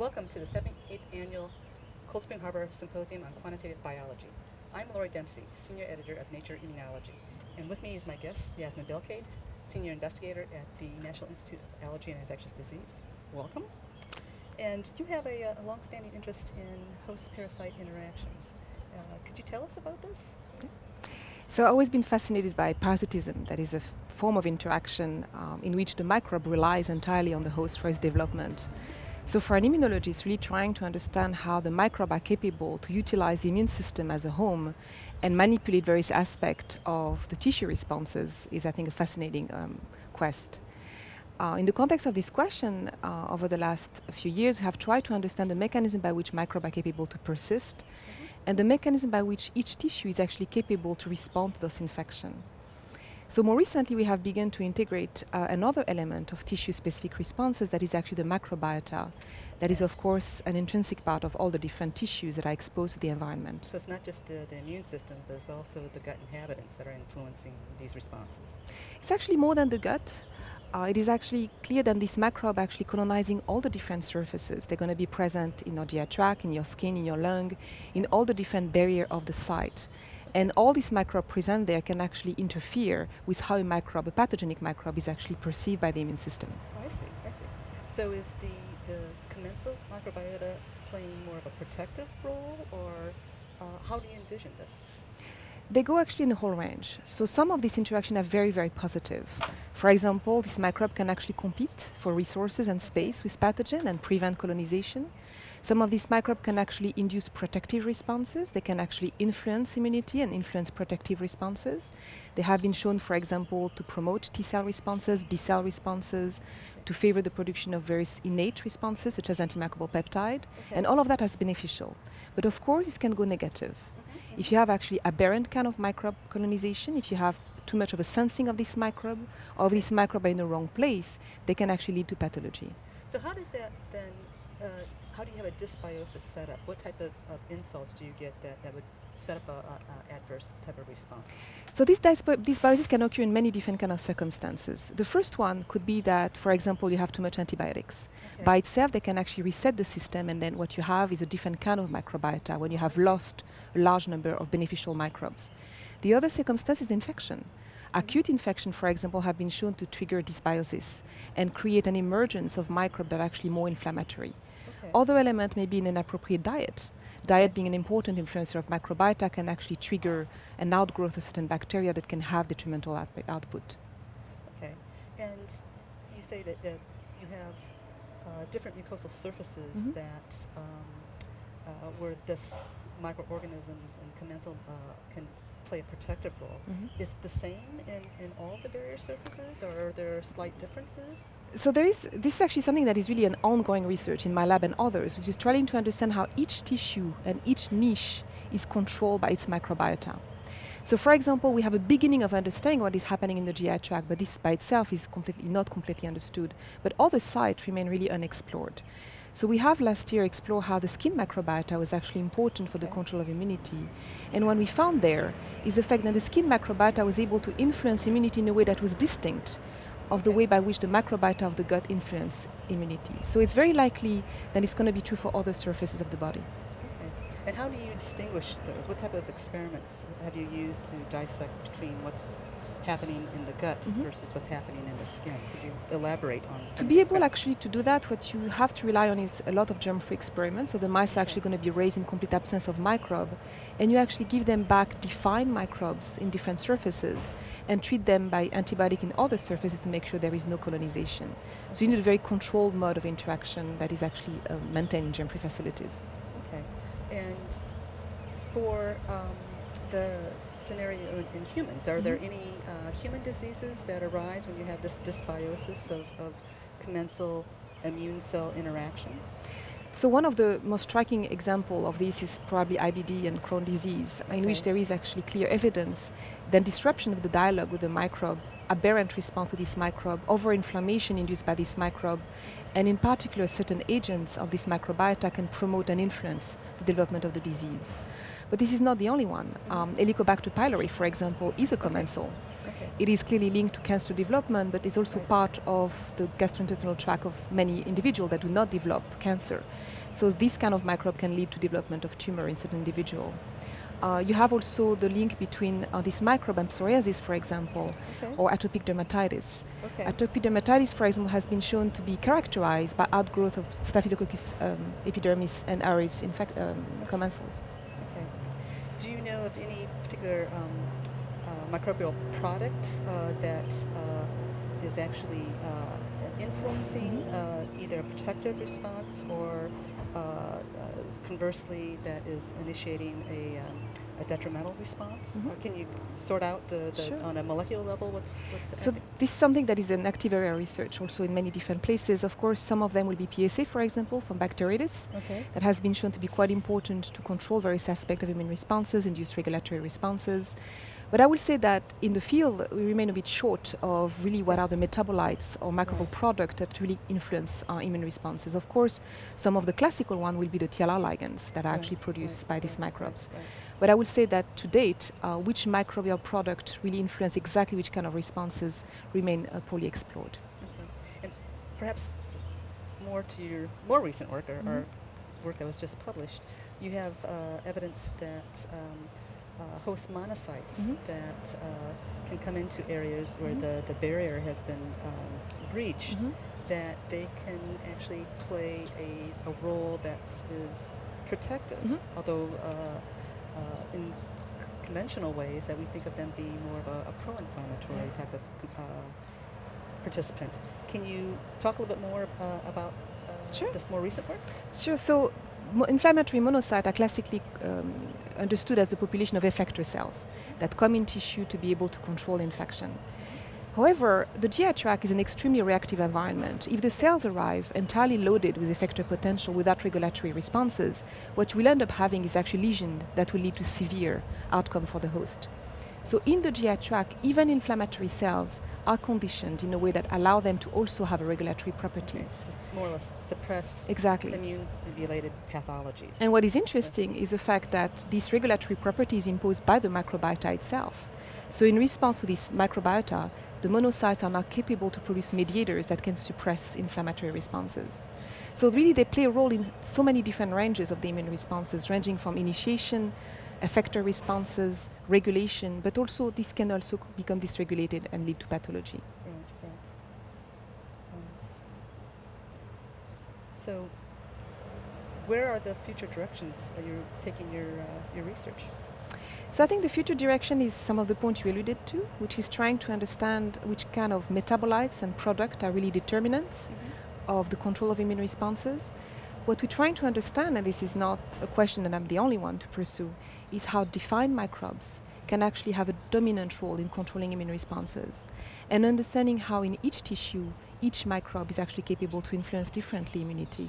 Welcome to the 78th Annual Cold Spring Harbor Symposium on Quantitative Biology. I'm Lori Dempsey, Senior Editor of Nature Immunology, and with me is my guest, Yasmine Belkaid, Senior Investigator at the National Institute of Allergy and Infectious Disease. Welcome. And you have a long-standing interest in host-parasite interactions. Could you tell us about this? So I've always been fascinated by parasitism, that is a form of interaction in which the microbe relies entirely on the host for its development. So for an immunologist, really trying to understand how the microbe are capable to utilize the immune system as a home and manipulate various aspects of the tissue responses is, I think, a fascinating quest. In the context of this question, over the last few years, we have tried to understand the mechanism by which microbes are capable to persist, and the mechanism by which each tissue is actually capable to respond to those infection. So more recently, we have begun to integrate another element of tissue-specific responses that is actually the microbiota. That is, of course, an intrinsic part of all the different tissues that are exposed to the environment. So it's not just the immune system, but it's also the gut inhabitants that are influencing these responses. It's actually more than the gut. It is actually clear that this microbe actually colonizing all the different surfaces. They're going to be present in your GI tract, in your skin, in your lung, in all the different barrier of the site. And all these microbes present there can actually interfere with how a pathogenic microbe, is actually perceived by the immune system. Oh, I see, I see. So is the commensal microbiota playing more of a protective role, or how do you envision this? They go actually in the whole range. So some of these interactions are very, very positive. For example, this microbe can actually compete for resources and space with pathogen and prevent colonization. Some of these microbes can actually induce protective responses. They can actually influence immunity and influence protective responses. They have been shown, for example, to promote T-cell responses, B-cell responses, to favor the production of various innate responses, such as antimicrobial peptide. Okay. And all of that is beneficial. But of course, this can go negative. If you have actually aberrant kind of microbe colonization, if you have too much of a sensing of this microbe, or if this microbe are in the wrong place, they can actually lead to pathology. So how does that then, how do you have a dysbiosis set up? What type of insults do you get that would set up an adverse type of response? So these dysbiosis can occur in many different kind of circumstances. The first one could be that, for example, you have too much antibiotics. Okay. By itself, they can actually reset the system, and then what you have is a different kind of microbiota when you have lost a large number of beneficial microbes. The other circumstance is infection. Acute infection, for example, have been shown to trigger dysbiosis and create an emergence of microbes that are actually more inflammatory. Okay. Other element may be in an appropriate diet. Diet being an important influencer of microbiota can actually trigger an outgrowth of certain bacteria that can have detrimental output. Okay, and you say that you have different mucosal surfaces that where this microorganisms and commensal can play a protective role. Is the same in all the barrier surfaces, or are there slight differences? So this is actually something that is really an ongoing research in my lab and others, which is trying to understand how each tissue and each niche is controlled by its microbiota. So for example, we have a beginning of understanding what is happening in the GI tract, but this by itself is not completely understood. But other sites remain really unexplored. So we have last year explored how the skin microbiota was actually important for the control of immunity. And what we found there is the fact that the skin microbiota was able to influence immunity in a way that was distinct of the way by which the microbiota of the gut influence immunity. So it's very likely that it's going to be true for other surfaces of the body. And how do you distinguish those? What type of experiments have you used to dissect between what's happening in the gut versus what's happening in the skin? Could you elaborate on that? To be able actually to do that, what you have to rely on is a lot of germ-free experiments. So the mice are actually going to be raised in complete absence of microbe, and you actually give them back defined microbes in different surfaces and treat them by antibiotic in other surfaces to make sure there is no colonization. So you need a very controlled mode of interaction that is actually maintained in germ-free facilities. Okay. And for the scenario in humans, are there any human diseases that arise when you have this dysbiosis of commensal immune cell interactions? So one of the most striking examples of this is probably IBD and Crohn disease, in which there is actually clear evidence that disruption of the dialogue with the microbe, aberrant response to this microbe, overinflammation induced by this microbe, and in particular certain agents of this microbiota can promote and influence the development of the disease. But this is not the only one. Helicobacter pylori, for example, is a commensal. Okay. It is clearly linked to cancer development, but it's also part of the gastrointestinal tract of many individuals that do not develop cancer. So this kind of microbe can lead to development of tumor in certain individuals. You have also the link between this microbe and psoriasis, for example, or atopic dermatitis. Atopic dermatitis, for example, has been shown to be characterized by outgrowth of staphylococcus epidermidis and aries commensals. Do you know of any particular microbial product that is actually influencing either a protective response or conversely that is initiating a detrimental response? Can you sort out the on a molecular level what's so this is something that is an active area of research also in many different places. Of course, some of them will be PSA, for example, from bacteroides that has been shown to be quite important to control various aspects of immune responses, induce regulatory responses. But I will say that in the field, we remain a bit short of really what are the metabolites or microbial products that really influence our immune responses. Of course, some of the classical one will be the TLR ligands that are actually produced by these microbes. But I will say that to date, which microbial product really influence exactly which kind of responses remain poorly explored. And perhaps more to your more recent work, or, or work that was just published, you have evidence that host monocytes that can come into areas where the barrier has been breached, that they can actually play a role that is protective, although in conventional ways that we think of them being more of a pro-inflammatory type of participant. Can you talk a little bit more about this more recent work? Sure. So inflammatory monocytes are classically understood as the population of effector cells that come in tissue to be able to control infection. However, the GI tract is an extremely reactive environment. If the cells arrive entirely loaded with effector potential without regulatory responses, what we'll end up having is actually lesions that will lead to severe outcome for the host. So in the GI tract, even inflammatory cells are conditioned in a way that allow them to also have a regulatory properties. Just more or less suppress immune-related pathologies. And what is interesting is the fact that these regulatory properties imposed by the microbiota itself. So in response to this microbiota, the monocytes are now capable to produce mediators that can suppress inflammatory responses. So really they play a role in so many different ranges of the immune responses, ranging from initiation, effector responses, regulation, but also this can also become dysregulated and lead to pathology. So where are the future directions that you're taking your research? So I think the future direction is some of the points you alluded to, which is trying to understand which kind of metabolites and products are really determinants of the control of immune responses. What we're trying to understand, and this is not a question that I'm the only one to pursue, is how defined microbes can actually have a dominant role in controlling immune responses, and understanding how in each tissue, each microbe is actually capable to influence differently immunity.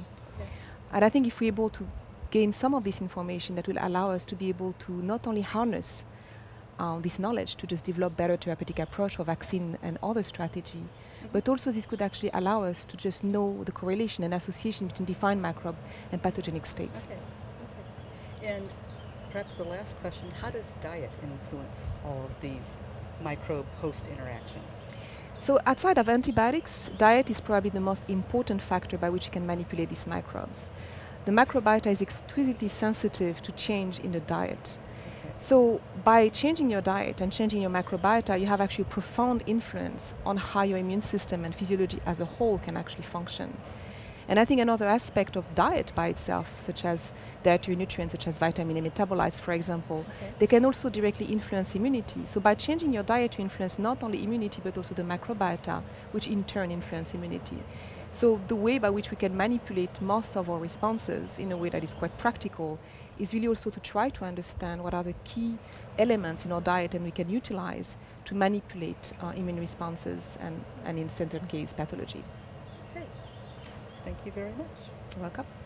And I think if we're able to gain some of this information, that will allow us to be able to not only harness this knowledge to just develop better therapeutic approach for vaccine and other strategy, but also this could actually allow us to just know the correlation and association between defined microbe and pathogenic states. And perhaps the last question, how does diet influence all of these microbe-host interactions? So outside of antibiotics, diet is probably the most important factor by which you can manipulate these microbes. The microbiota is exquisitely sensitive to change in the diet. So by changing your diet and changing your microbiota, you have actually profound influence on how your immune system and physiology as a whole can actually function. And I think another aspect of diet by itself, such as dietary nutrients, such as vitamin A metabolites, for example, they can also directly influence immunity. So by changing your diet, you influence not only immunity, but also the microbiota, which in turn influence immunity. So the way by which we can manipulate most of our responses in a way that is quite practical is really also to try to understand what are the key elements in our diet and we can utilize to manipulate immune responses and in certain case, pathology. Thank you very much. You're welcome.